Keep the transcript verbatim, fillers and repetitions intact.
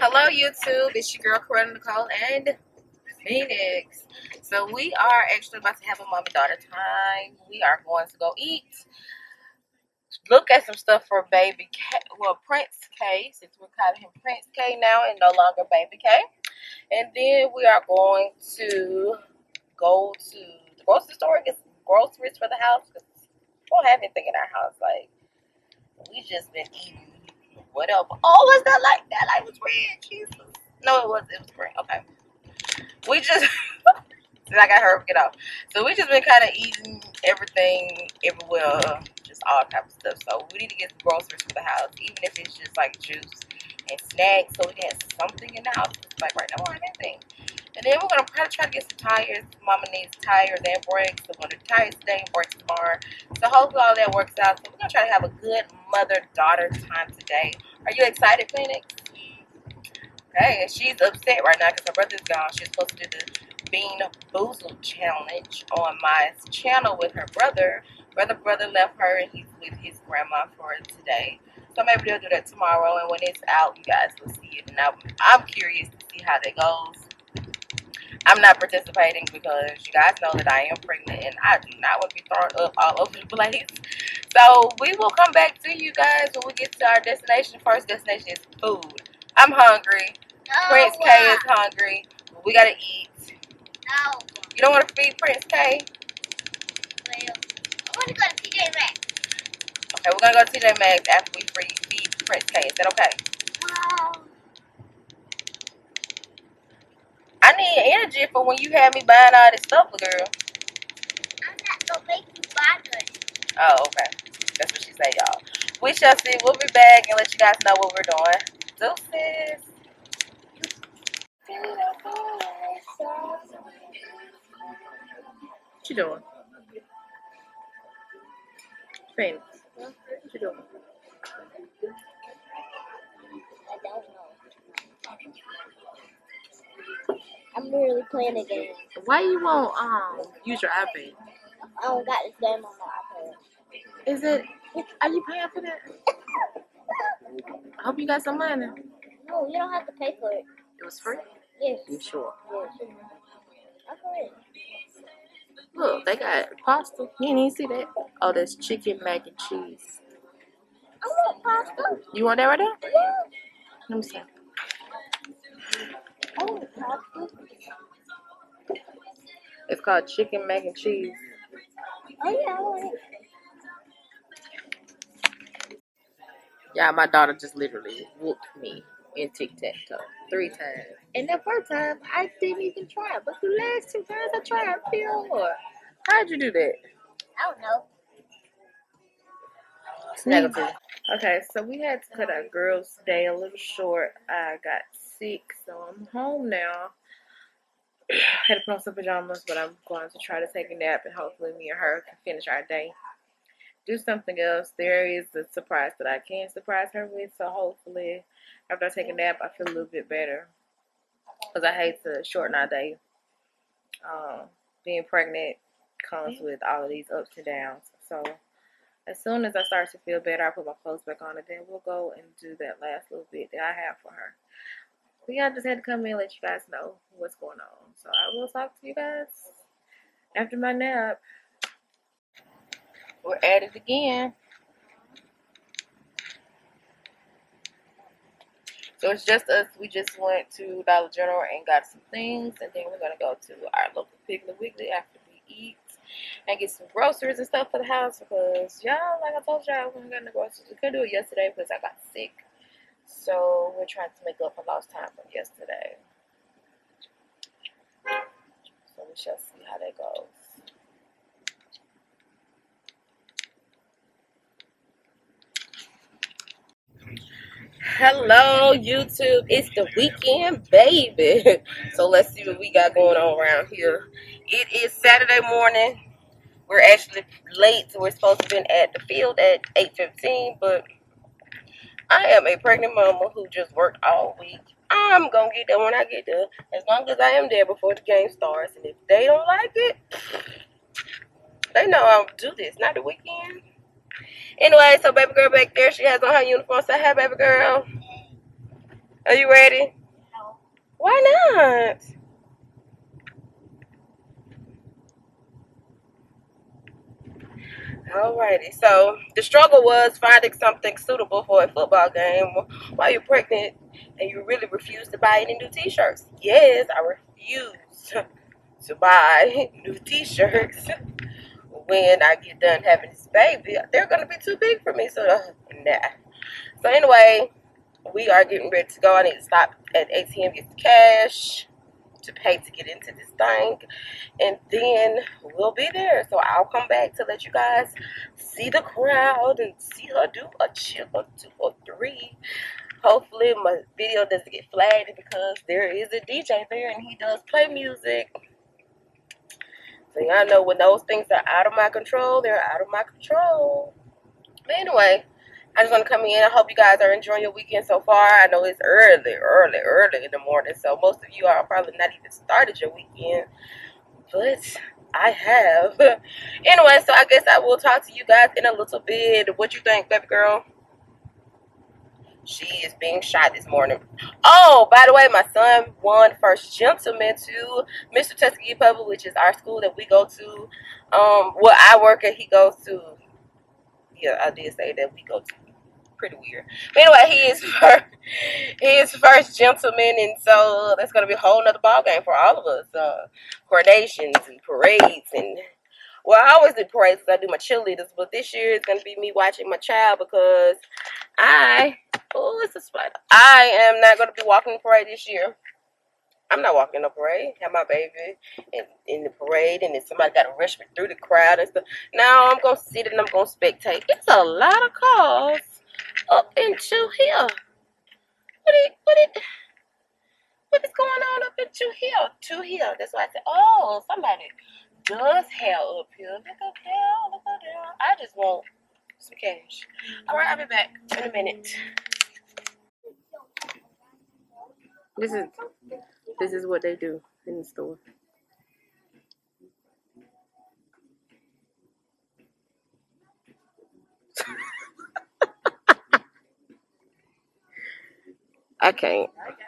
Hello YouTube, it's your girl Coretta Nicole and Phoenix. So we are actually about to have a mom and daughter time. We are going to go eat, look at some stuff for baby K, well Prince K, since we're calling him Prince K now and no longer baby K. And then we are going to go to the grocery store, get some groceries for the house because we don't have anything in our house. Like, we just been eating. What up? Oh, was that like that? Light was red. Jesus. No, it was. It was green. Okay. We just. I got her get off. So we just been kind of eating everything, everywhere, just all type of stuff. So we need to get some groceries for the house, even if it's just like juice and snacks, so we can have something in the house. Like right now, I anything. And then we're gonna probably try to get some tires. Mama needs tires and brakes. We're gonna do tires today and brakes tomorrow. So hopefully all that works out. So we're gonna try to have a good mother-daughter time today. Are you excited, Phoenix? Okay, and she's upset right now because her brother's gone. She's supposed to do the Bean Boozle Challenge on my channel with her brother. Brother brother left her and he's with his grandma for today. So maybe they'll do that tomorrow, and when it's out, you guys will see it. And I'm, I'm curious to see how that goes. I'm not participating because you guys know that I am pregnant and I do not want to be thrown up all over the place. So we will come back to you guys when we get to our destination. First destination is food. I'm hungry. No. Prince K is hungry. We gotta eat. No. You don't want to feed Prince K? Well, I want to go to T J Maxx. Okay, we're gonna go to T J Maxx after we feed Prince K. Is that okay? No. I need energy for when you have me buying all this stuff, girl. I'm not gonna make you buy this. Oh, okay. That's what she said, y'all. We shall see. We'll be back and let you guys know what we're doing. Deuces. What you doing? Prince. What you doing? I don't know. I'm literally playing a game. Why you won't um use your iPad? I don't got this game on my iPad. Is it? Are you paying for that? I hope you got some money. No, you don't have to pay for it. It was free? Yes. You sure? Yes. I it. Look, they got pasta. You didn't even see that. Oh, that's chicken mac and cheese. I want pasta. You want that right there? Yeah. Let me see. Oh, it's called chicken mac and cheese. Oh yeah, I want it. Yeah, my daughter just literally whooped me in tic-tac-toe three times. And the first time I didn't even try, but the last two times I tried real hard. How'd you do that? I don't know. It's negative. Okay, so we had to cut our girls' day a little short. I got sick, so I'm home now. I had to put on some pajamas, but I'm going to try to take a nap, and hopefully me and her can finish our day. Do something else. There is a surprise that I can surprise her with, so hopefully after I take a nap, I feel a little bit better. Because I hate to shorten our day. Um, being pregnant comes with all of these ups and downs. So as soon as I start to feel better, I put my clothes back on, and then we'll go and do that last little bit that I have for her. But yeah, I just had to come in and let you guys know what's going on. So I will talk to you guys after my nap. We're at it again. So it's just us. We just went to Dollar General and got some things. And then we're going to go to our local Piggly Wiggly after we eat. And get some groceries and stuff for the house. Because y'all, like I told y'all, we couldn't do it yesterday because I got sick. So we're trying to make up for lost time from yesterday. So we shall see how that goes. Hello YouTube, it's the weekend, baby. So let's see what we got going on around here. It is Saturday morning. We're actually late. We're supposed to be at the field at eight fifteen, but I am a pregnant mama who just worked all week. I'm going to get there when I get there, as long as I am there before the game starts. And if they don't like it, they know I don't do this, not the weekend. Anyway, so baby girl back there, she has on her uniform. Say hi, baby girl. Are you ready? No. Why not? Alrighty, so the struggle was finding something suitable for a football game while you're pregnant and you really refuse to buy any new t-shirts. Yes, I refuse to buy new t-shirts. When I get done having this baby, they're going to be too big for me, so nah. So anyway, we are getting ready to go. I need to stop at A T M, get the cash to pay to get into this thing, and then we'll be there. So I'll come back to let you guys see the crowd and see her do a chill or two or three. Hopefully my video doesn't get flagged because there is a D J there and he does play music. So y'all know when those things are out of my control, they're out of my control. But anyway, I just want to come in. I hope you guys are enjoying your weekend so far. I know it's early, early, early in the morning, so most of you are probably not even started your weekend, but I have. Anyway, so I guess I will talk to you guys in a little bit. What you think, baby girl? She is being shot this morning. Oh, by the way, my son won First Gentleman to Mister Tuskegee Pubble, which is our school that we go to. Um, well, I work at, he goes to. Yeah, I did say that we go to. Pretty weird. But anyway, he is first, he is first gentleman, and so that's gonna be a whole nother ball game for all of us. Uh, coronations and parades, and well, I always do parades because I do my cheerleaders, but this year it's gonna be me watching my child because I oh, it's a spider. I am not gonna be walking the parade this year. I'm not walking the parade. Have my baby in, in the parade, and then somebody got to rush me through the crowd and stuff. Now I'm gonna sit and I'm gonna spectate. It's a lot of cars up into here. What it? What it? What is going on up into here? To here. That's why I said, oh, somebody does hair up here. Look up there. Look up there. I just want some cash. All right, I'll be back in a minute. This is. This is what they do in the store. I can't.